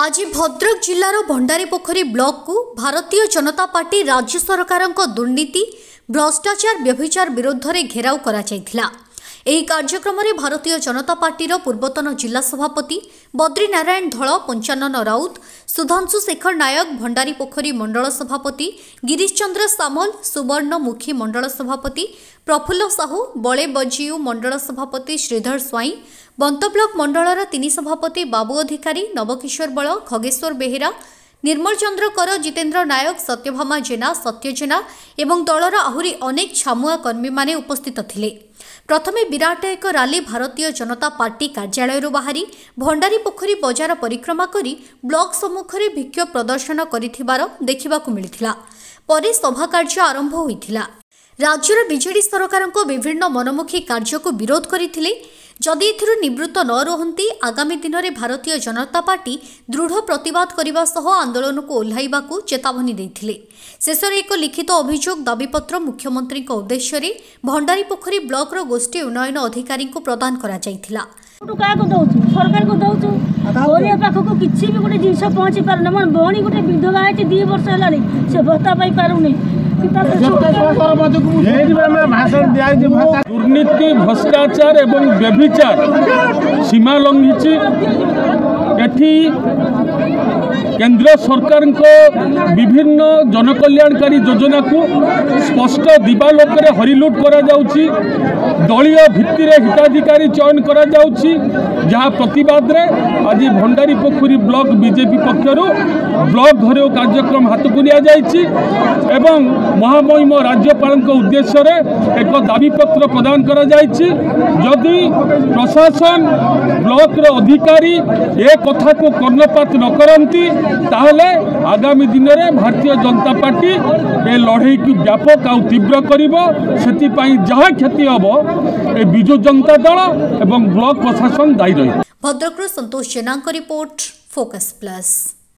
आज भद्रक जिलार भंडारीपोखरी ब्लॉक को भारतीय जनता पार्टी राज्य सरकार दुर्नीति भ्रष्टाचार व्यभिचार विरोध में घेराव करा। एक कार्यक्रम में भारतीय जनता पार्टी पूर्वतन जिला सभापति बद्रीनारायण धल, पंचानन राउत, सुधांशु शेखर नायक, भंडारीपोखरी मंडल सभापति गिरीश चंद्र सामल, सुवर्णमुखी मंडल सभापति प्रफुल्ल साहू, बड़े बजियू मंडल सभापति श्रीधर स्वाई, बंत ब्लॉक मंडल तीन सभापति बाबू अधिकारी, नवकिशोर बल, खगेश्वर बेहेरा, निर्मल चंद्र कर, जितेंद्र नायक, सत्यभामा जेना, सत्य जेना एवं दलर आहुरी अनेक छामुआ कर्मी माने उपस्थित थिले। प्रथमे विराट एक रैली भारतीय जनता पार्टी कार्यालय बाहरी भंडारीपोखरी बजार परिक्रमा करी ब्लॉक सम्मुखरे विक्षोभ प्रदर्शन करिथिबार देखिबाकु मिलिथिला। परे सभा कार्य आरंभ होइथिला। राज्यर बीजेडी सरकारको विभिन्न मनोमुखी कार्यको विरोध करिथिले। जदि एथिरु निवृत्त न रहन्ति आगामी दिन में भारतीय जनता पार्टी दृढ़ प्रतिवाद करिबा सह आंदोलन को ओह्लाइबाकू चेतावनी देथिले। शेषर एक लिखित अभियोग दाबीपत्र मुख्यमंत्री उद्देश्य रे भंडारीपोखरी ब्लॉक रो गोष्ठी उन्नयन अधिकारी को प्रदान करा जायथिला। सरकार को दउछु ओरिया पाखो को किछि भी गोटे जिंस पहुंची पारना। मन बणी गोटे विधवा आछि 2 वर्ष हलानी से भत्ता पाई पारुनी। दुर्नीति भ्रष्टाचार एवं व्यभिचार सीमा लंघी केंद्र सरकार को विभिन्न जनकल्याणकारी योजना को स्पष्ट दिवालोक में हरिलुट करा जाउची। दलीय भित्ति रे हिताधिकारी चयन करा जाउची। जहाँ प्रतिवाद रे आज भंडारीपोखरी ब्लॉक बीजेपी पक्षरू ब्लॉक घेराव कार्यक्रम हाथ को लिया जायछि एवं महामहिम राज्यपाल उद्देश्य रे एक दाबीपत्र प्रदान करा जायछि। यदि प्रशासन ब्लॉक रो अधिकारी ए कथा को कर्णपात न करंती ताहले आगामी दिन में भारतीय जनता पार्टी ए लड़े की व्यापक आ तीव्र करिवो। सेतिपाई जहाँ क्षति होबो ए बिजू जनता दल एवं ब्लॉक प्रशासन दायी रही। भद्रकरू Santosh Jena report focus plus.